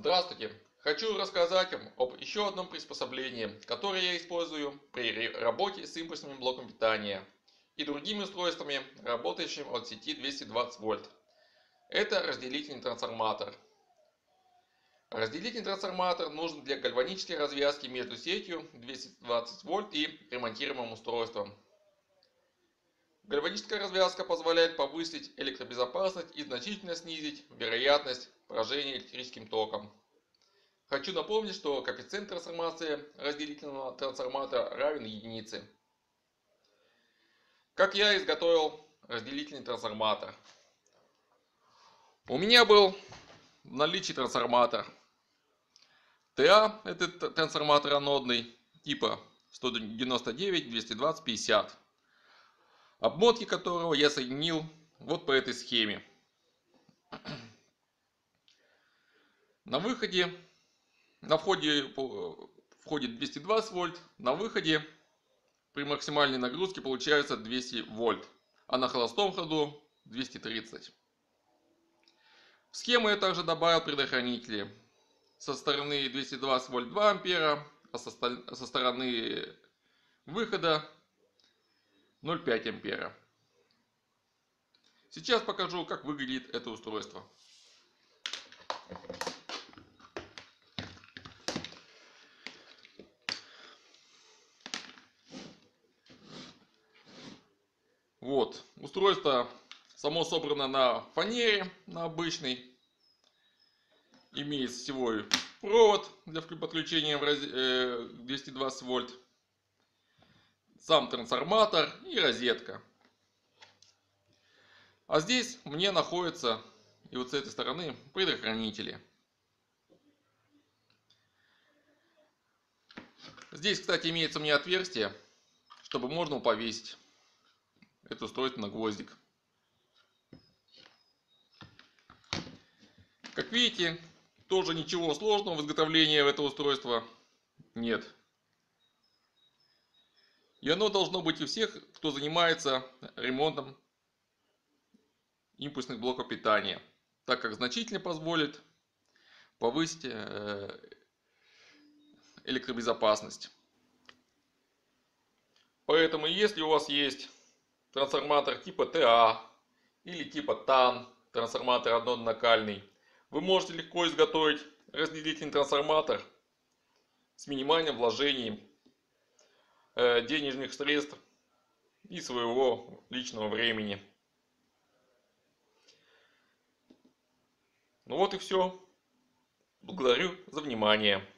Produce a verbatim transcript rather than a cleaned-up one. Здравствуйте! Хочу рассказать вам об еще одном приспособлении, которое я использую при работе с импульсным блоком питания и другими устройствами, работающими от сети двести двадцать вольт. Это разделительный трансформатор. Разделительный трансформатор нужен для гальванической развязки между сетью двести двадцать вольт и ремонтируемым устройством. Гальваническая развязка позволяет повысить электробезопасность и значительно снизить вероятность поражения электрическим током. Хочу напомнить, что коэффициент трансформации разделительного трансформатора равен единице. Как я изготовил разделительный трансформатор? У меня был в наличии трансформатор тэ а, это трансформатор анодный типа сто девяносто девять двести двадцать пятьдесят. Обмотки которого я соединил вот по этой схеме. На выходе, на входе входит двести двадцать вольт, на выходе при максимальной нагрузке получается двести вольт, а на холостом ходу двести тридцать. В схему я также добавил предохранители. Со стороны двести двадцать вольт два ампера, а со, со стороны выхода ноль целых пять десятых ампера. Сейчас покажу, как выглядит это устройство. Вот, устройство само собрано на фанере, на обычной. Имеет всего провод для подключения в двести двадцать вольт. Сам трансформатор и розетка. А здесь мне находятся, и вот с этой стороны, предохранители. Здесь, кстати, имеется у меня отверстие, чтобы можно повесить это устройство на гвоздик. Как видите, тоже ничего сложного в изготовлении этого устройства нет. И оно должно быть у всех, кто занимается ремонтом импульсных блоков питания, так как значительно позволит повысить электробезопасность. Поэтому, если у вас есть трансформатор типа тэ а или типа тан, трансформатор однонакальный, вы можете легко изготовить разделительный трансформатор с минимальным вложением денежных средств и своего личного времени. Ну вот и все. Благодарю за внимание.